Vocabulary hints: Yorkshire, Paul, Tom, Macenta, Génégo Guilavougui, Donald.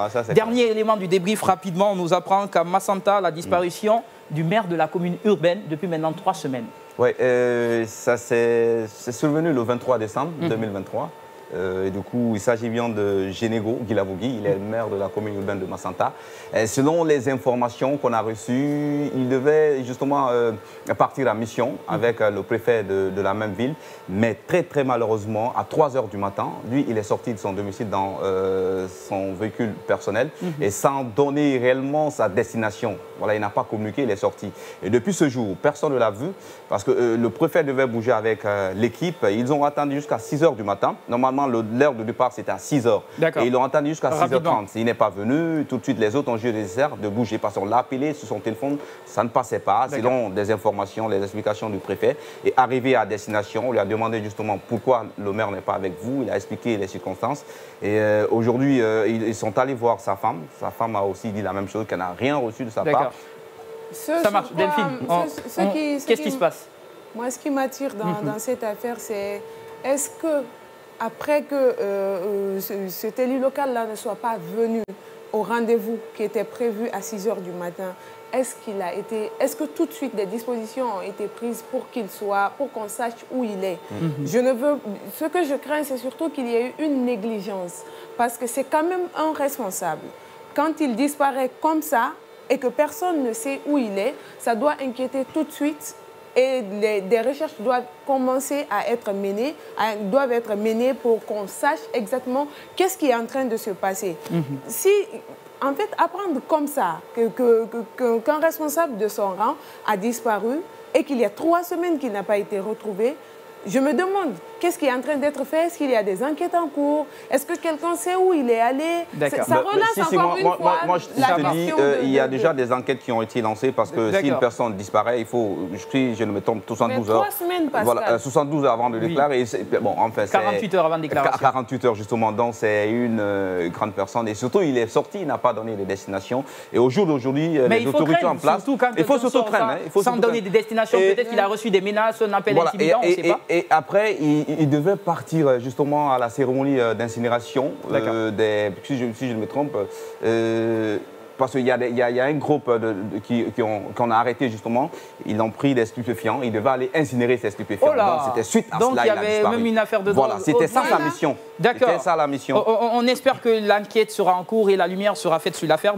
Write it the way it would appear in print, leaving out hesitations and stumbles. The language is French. Ah, ça, dernier clair. Élément du débrief rapidement, on nous apprend qu'à Macenta, la disparition du maire de la commune urbaine depuis maintenant 3 semaines. Oui, ça s'est survenu le 23 décembre 2023. Et du coup, il s'agit bien de Génégo Guilavougui, il est le maire de la commune urbaine de Macenta. Selon les informations qu'on a reçues, il devait justement partir en mission avec le préfet de la même ville. Mais très malheureusement, à 3 h du matin, lui, il est sorti de son domicile dans son véhicule personnel et sans donner réellement sa destination. Voilà, il n'a pas communiqué, il est sorti. Et depuis ce jour, personne ne l'a vu parce que le préfet devait bouger avec l'équipe. Ils ont attendu jusqu'à 6 h du matin. Normalement, l'heure de départ, c'était à 6 h. Et ils l'ont attendu jusqu'à 6 h 30. Il n'est pas venu. Tout de suite, les autres ont jugé nécessaire de bouger parce qu'on l'a appelé sur son téléphone. Ça ne passait pas. Selon des informations, les explications du préfet. Et arrivé à destination, on lui a demandé justement pourquoi le maire n'est pas avec vous. Il a expliqué les circonstances. Et aujourd'hui, ils sont allés voir sa femme. Sa femme a aussi dit la même chose, qu'elle n'a rien reçu de sa part. Ça marche, Delphine. Qu'est-ce qui se passe? Moi, ce qui m'attire dans cette affaire, c'est est-ce que après que cet élu local-là ne soit pas venu au rendez-vous qui était prévu à 6 h du matin, est-ce que tout de suite des dispositions ont été prises pour qu'il soit, pour qu'on sache où il est? Ce que je crains, c'est surtout qu'il y ait eu une négligence, parce que c'est quand même un responsable. Quand il disparaît comme ça et que personne ne sait où il est, ça doit inquiéter tout de suite. Et des recherches doivent commencer à être menées, pour qu'on sache exactement qu'est-ce qui est en train de se passer. Si, en fait, apprendre comme ça, qu'un responsable de son rang a disparu et qu'il y a 3 semaines qu'il n'a pas été retrouvé, je me demande qu'est-ce qui est en train d'être fait. Est-ce qu'il y a des enquêtes en cours? Est-ce que quelqu'un sait où il est allé? Ça relance encore une fois, je te dis, il y a déjà des enquêtes qui ont été lancées parce que si une personne disparaît, il faut, je ne me trompe, 72 heures. 3 semaines passent. Voilà, 72 heures avant de déclarer. Bon, enfin, 48 heures avant de déclarer. 48 heures justement, donc c'est une grande personne. Et surtout, il est sorti, il n'a pas donné de destination. Et au jour d'aujourd'hui, les autorités en place, il faut surtout traîner. Sans donner des destinations, peut-être qu'il a reçu des menaces, un appel intimidant, on ne sait pas. Et après, il devait partir justement à la cérémonie d'incinération, si je ne me trompe, parce qu'il y a un groupe qu'on a arrêté justement, ils ont pris des stupéfiants, ils devaient aller incinérer ces stupéfiants. Donc c'était suite à cela qu'il a disparu. Donc il y avait même une affaire de drogue. Voilà, c'était ça sa mission. D'accord. On espère que l'enquête sera en cours et la lumière sera faite sur l'affaire.